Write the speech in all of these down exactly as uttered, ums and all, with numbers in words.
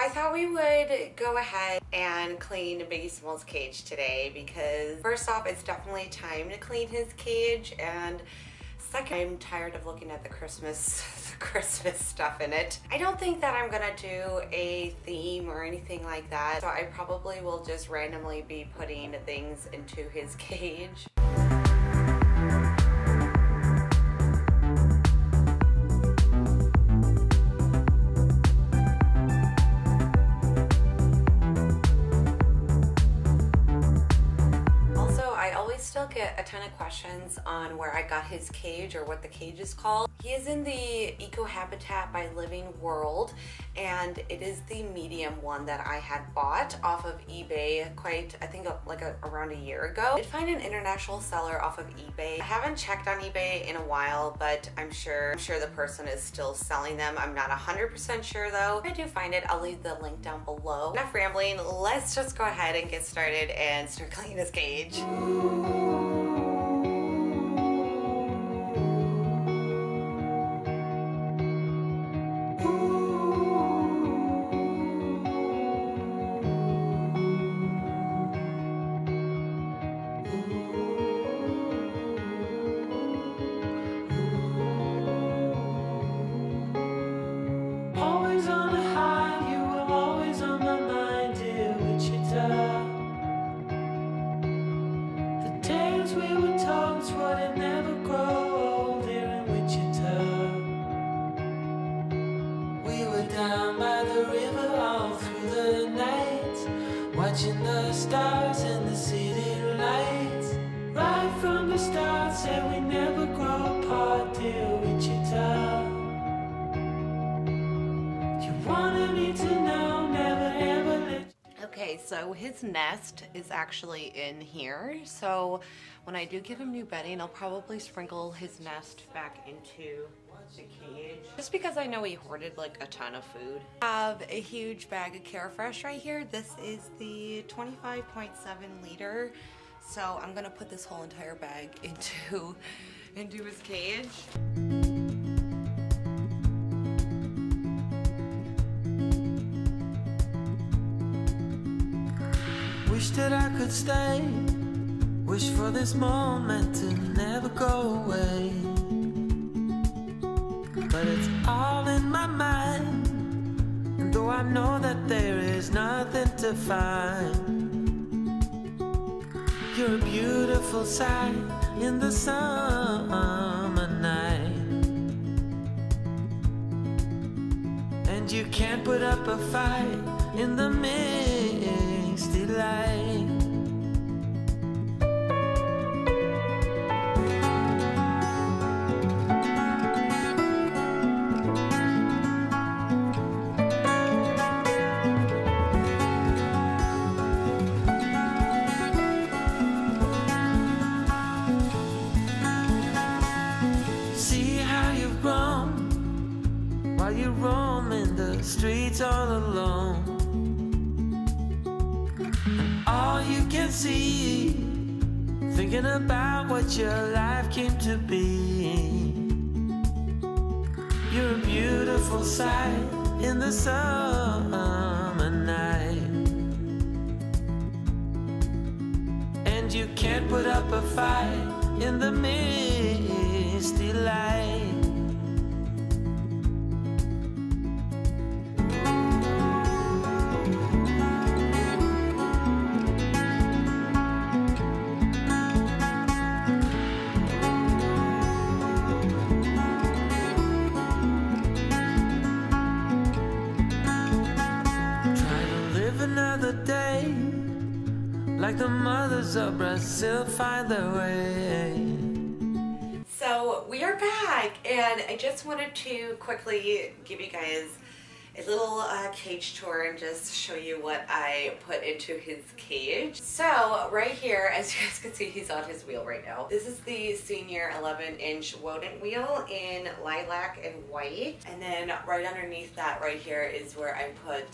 I thought we would go ahead and clean Biggie Smalls' cage today because first off, it's definitely time to clean his cage, and second, I'm tired of looking at the Christmas the Christmas stuff in it. I don't think that I'm gonna do a theme or anything like that, so I probably will just randomly be putting things into his cage. Get a ton of questions on where I got his cage or what the cage is called. He is in the Eco Habitat by Living World, and it is the medium one that I had bought off of eBay quite, I think like a, around a year ago. I did find an international seller off of eBay. I haven't checked on eBay in a while, but I'm sure I'm sure the person is still selling them. I'm not one hundred percent sure though. If I do find it, I'll leave the link down below. Enough rambling, let's just go ahead and get started and start cleaning his cage. Watching the stars and the city lights. Right from the start, said we never grow apart, dear Wichita. You wanted me to know, never ever let you. Okay, so his nest is actually in here. So when I do give him new bedding, I'll probably sprinkle his nest back into the cage, just because I know he hoarded like a ton of food. I have a huge bag of Carefresh right here. This is the twenty-five point seven liter, so I'm gonna put this whole entire bag into into his cage. Wish that I could stay, wish for this moment to never go away. But it's all in my mind, and though I know that there is nothing to find, you're a beautiful sight in the summer night, and you can't put up a fight in the misty light. Streets all alone, and all you can see, thinking about what your life came to be. You're a beautiful sight in the summer night, and you can't put up a fight in the misty light. Like the mothers of Brazil find their way. So we are back, and I just wanted to quickly give you guys a little uh, cage tour and just show you what I put into his cage. So right here, as you guys can see, he's on his wheel right now. This is the senior eleven inch rodent wheel in lilac and white. And then right underneath that right here is where I put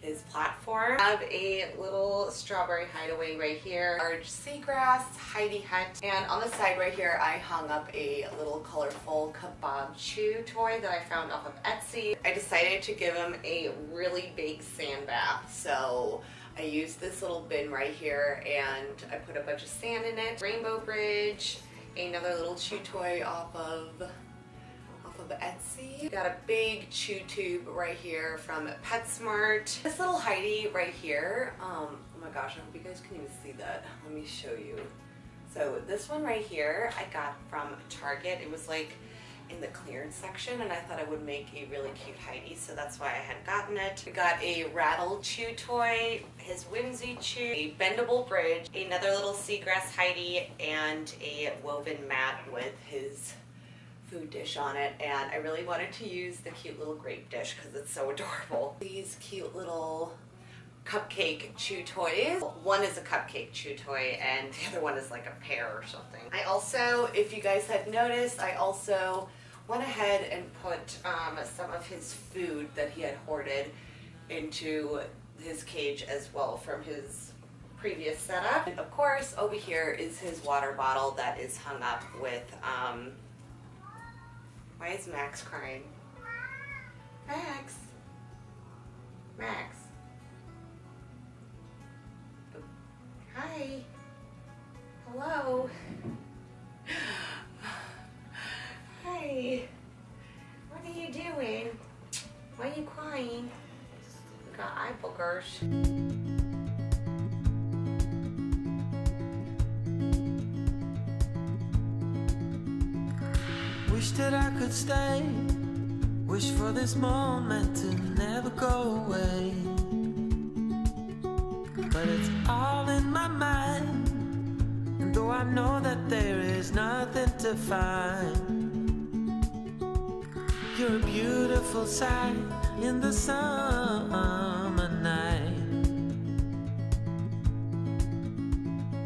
his platform. I have a little strawberry hideaway right here, large seagrass hidey hut, and on the side right here I hung up a little colorful kebab chew toy that I found off of Etsy. I decided to give him a really big sand bath, so I used this little bin right here and I put a bunch of sand in it. Rainbow Bridge, another little chew toy off of of Etsy. Got a big chew tube right here from PetSmart. This little Heidi right here, um, oh my gosh, I hope you guys can even see that. Let me show you. So this one right here I got from Target. It was like in the clearance section and I thought I would make a really cute Heidi, so that's why I had gotten it. We got a rattle chew toy, his whimsy chew, a bendable bridge, another little seagrass Heidi, and a woven mat with his food dish on it, and I really wanted to use the cute little grape dish because it's so adorable. These cute little cupcake chew toys. One is a cupcake chew toy and the other one is like a pear or something. I also, if you guys had noticed, I also went ahead and put um, some of his food that he had hoarded into his cage as well from his previous setup. And of course over here is his water bottle that is hung up with um, why is Max crying? Max! Max! Hi! Hello! Hi! What are you doing? Why are you crying? We got eye boogers. Wish that I could stay, wish for this moment to never go away, but it's all in my mind, and though I know that there is nothing to find, you're a beautiful sight in the summer night,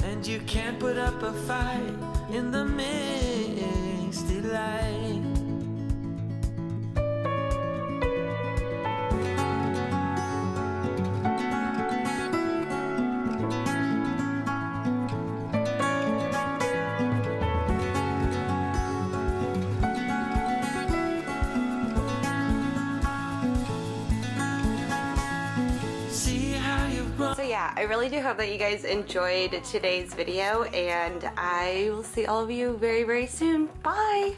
and you can't put up a fight in the midnight delight. So yeah, I really do hope that you guys enjoyed today's video, and I will see all of you very, very soon. Bye!